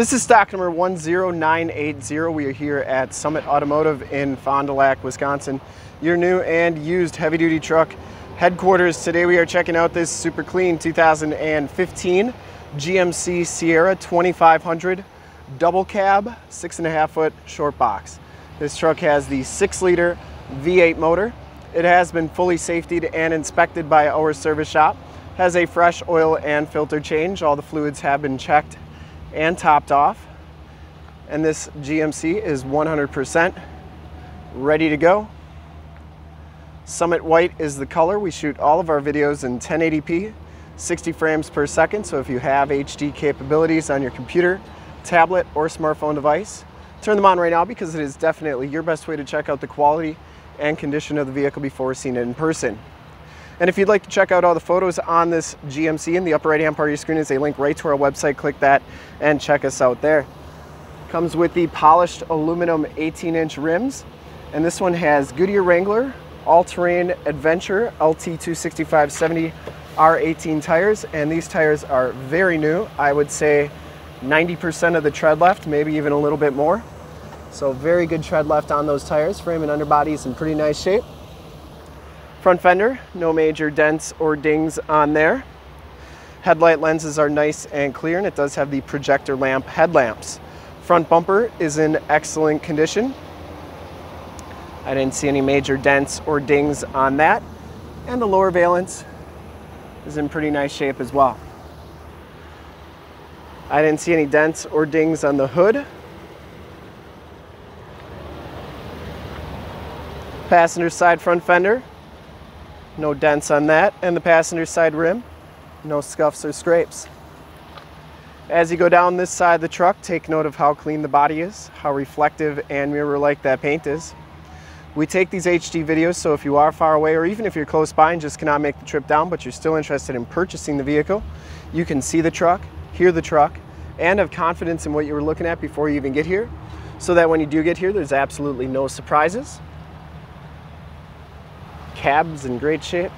This is stock number 10980. We are here at Summit Automotive in Fond du Lac, Wisconsin. Your new and used heavy duty truck headquarters. Today we are checking out this super clean 2015 GMC Sierra 2500 double cab, 6.5 foot short box. This truck has the 6-liter V8 motor. It has been fully safetied and inspected by our service shop. Has a fresh oil and filter change. All the fluids have been checked and topped off. And this GMC is 100% ready to go. Summit White is the color. We shoot all of our videos in 1080p, 60 frames per second. So if you have HD capabilities on your computer, tablet, or smartphone device, turn them on right now, because it is definitely your best way to check out the quality and condition of the vehicle before seeing it in person. And if you'd like to check out all the photos on this GMC, in the upper right hand part of your screen is a link right to our website. Click that and check us out there. Comes with the polished aluminum 18-inch rims, and this one has Goodyear Wrangler all-terrain adventure LT265/70 R18 tires, and these tires are very new. I would say 90% of the tread left, maybe even a little bit more. So very good tread left on those tires. Frame and underbody is in pretty nice shape. Front fender, no major dents or dings on there. Headlight lenses are nice and clear, and it does have the projector lamp headlamps. Front bumper is in excellent condition. I didn't see any major dents or dings on that. And the lower valance is in pretty nice shape as well. I didn't see any dents or dings on the hood. Passenger side front fender, no dents on that. And the passenger side rim, no scuffs or scrapes. As you go down this side of the truck, take note of how clean the body is, how reflective and mirror-like that paint is. We take these HD videos, so if you are far away, or even if you're close by and just cannot make the trip down, but you're still interested in purchasing the vehicle, you can see the truck, hear the truck, and have confidence in what you were looking at before you even get here, so that when you do get here, there's absolutely no surprises. Cab's in great shape,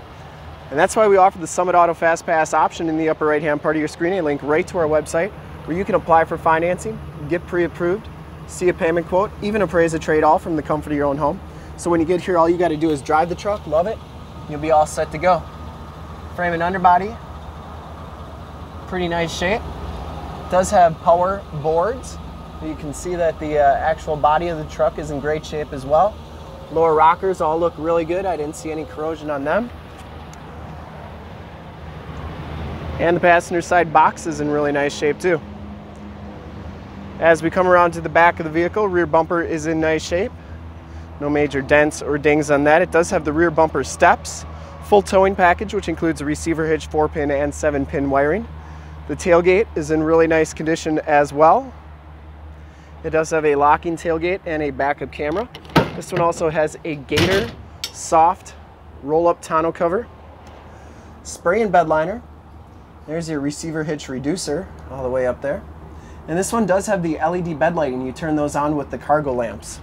and that's why we offer the Summit Auto Fast Pass option. In the upper right hand part of your screen, a link right to our website where you can apply for financing, get pre-approved, see a payment quote, even appraise a trade-off from the comfort of your own home. So when you get here, all you got to do is drive the truck, love it, you'll be all set to go. Frame and underbody, pretty nice shape. It does have power boards. You can see that the actual body of the truck is in great shape as well. Lower rockers all look really good. I didn't see any corrosion on them. And the passenger side box is in really nice shape too. As we come around to the back of the vehicle, rear bumper is in nice shape. No major dents or dings on that. It does have the rear bumper steps, full towing package, which includes a receiver hitch, 4-pin and 7-pin wiring. The tailgate is in really nice condition as well. It does have a locking tailgate and a backup camera. This one also has a Gator soft roll-up tonneau cover, spray and bed liner. There's your receiver hitch reducer all the way up there. And this one does have the LED bed lighting. You turn those on with the cargo lamps.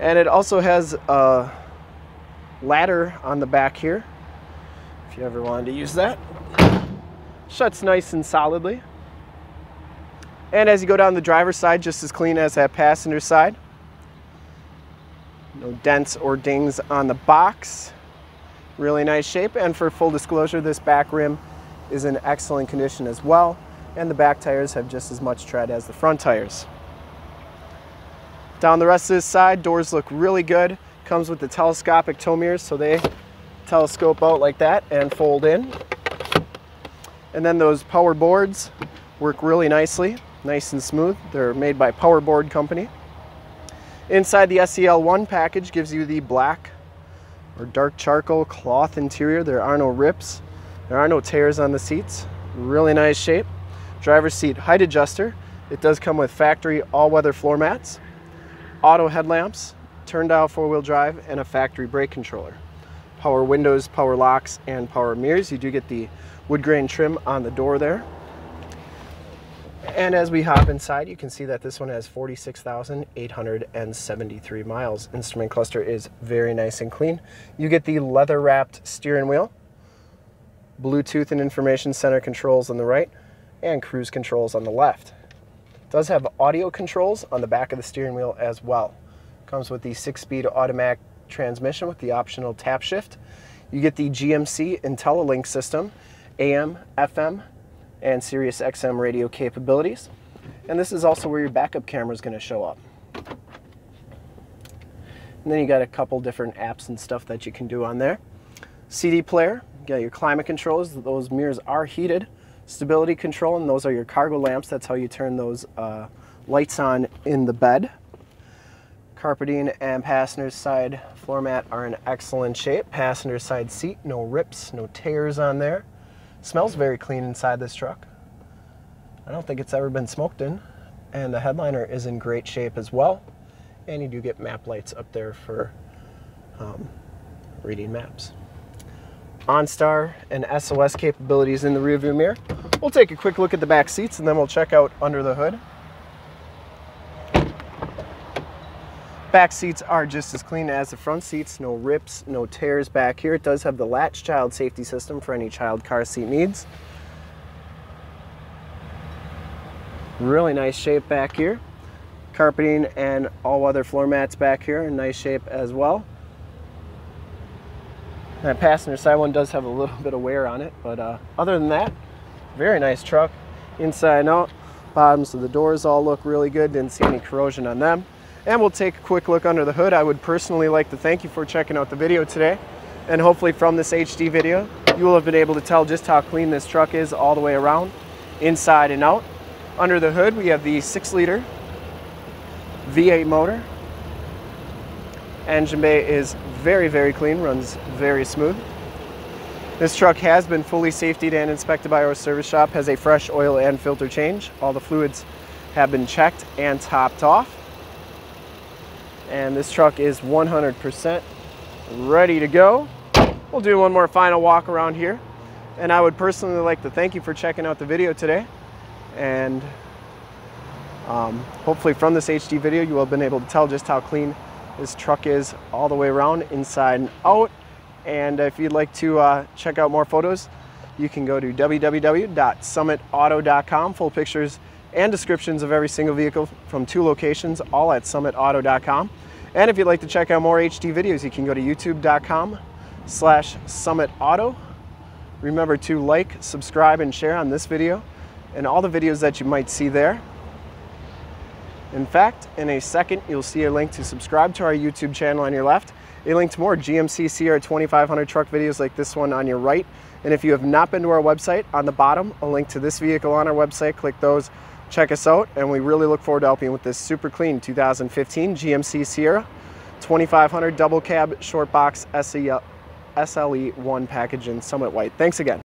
And it also has a ladder on the back here, if you ever wanted to use that. Shuts nice and solidly. And as you go down the driver's side, just as clean as that passenger side. No dents or dings on the box. Really nice shape. And for full disclosure, this back rim is in excellent condition as well. And the back tires have just as much tread as the front tires. Down the rest of this side, doors look really good. Comes with the telescopic tow mirrors, so they telescope out like that and fold in. And then those power boards work really nicely, nice and smooth. They're made by Power Board Company. Inside, the SLE1 package gives you the black or dark charcoal cloth interior. There are no rips. There are no tears on the seats. Really nice shape. Driver's seat height adjuster. It does come with factory all-weather floor mats, auto headlamps, turn-dial four-wheel drive, and a factory brake controller. Power windows, power locks, and power mirrors. You do get the wood grain trim on the door there. And as we hop inside, you can see that this one has 46,873 miles. Instrument cluster is very nice and clean. You get the leather-wrapped steering wheel, Bluetooth and information center controls on the right, and cruise controls on the left. It does have audio controls on the back of the steering wheel as well. Comes with the 6-speed automatic transmission with the optional tap shift. You get the GMC IntelliLink system, AM, FM, and Sirius XM radio capabilities. And this is also where your backup camera is going to show up. And then you got a couple different apps and stuff that you can do on there. CD player, you got your climate controls, those mirrors are heated. Stability control, and those are your cargo lamps. That's how you turn those lights on in the bed. Carpeting and passenger side floor mat are in excellent shape. Passenger side seat, no rips, no tears on there. Smells very clean inside this truck. I don't think it's ever been smoked in. And the headliner is in great shape as well. And you do get map lights up there for reading maps. OnStar and SOS capabilities in the rearview mirror. We'll take a quick look at the back seats and then we'll check out under the hood. Back seats are just as clean as the front seats, no rips, no tears back here. It does have the latch child safety system for any child car seat needs. Really nice shape back here. Carpeting and all other floor mats back here in nice shape as well. That passenger side one does have a little bit of wear on it, but other than that, very nice truck inside and out. Bottoms of the doors all look really good, didn't see any corrosion on them. And we'll take a quick look under the hood. I would personally like to thank you for checking out the video today. And hopefully from this HD video, you will have been able to tell just how clean this truck is all the way around, inside and out. Under the hood, we have the 6-liter V8 motor. Engine bay is very, very clean, runs very smooth. This truck has been fully safetied and inspected by our service shop, has a fresh oil and filter change. All the fluids have been checked and topped off. And this truck is 100% ready to go. We'll do one more final walk around here. And I would personally like to thank you for checking out the video today. And hopefully from this HD video, you will have been able to tell just how clean this truck is all the way around, inside and out. And if you'd like to check out more photos, you can go to www.summitauto.com. Full pictures and descriptions of every single vehicle from 2 locations, all at summitauto.com. And if you'd like to check out more HD videos, you can go to youtube.com/summitauto. Remember to like, subscribe, and share on this video and all the videos that you might see there. In fact, in a second, you'll see a link to subscribe to our YouTube channel on your left, a link to more GMC Sierra 2500 truck videos like this one on your right, and if you have not been to our website, on the bottom, a link to this vehicle on our website, click those, check us out, and we really look forward to helping you with this super clean 2015 GMC Sierra 2500 double cab short box SLE1 package in Summit White. Thanks again.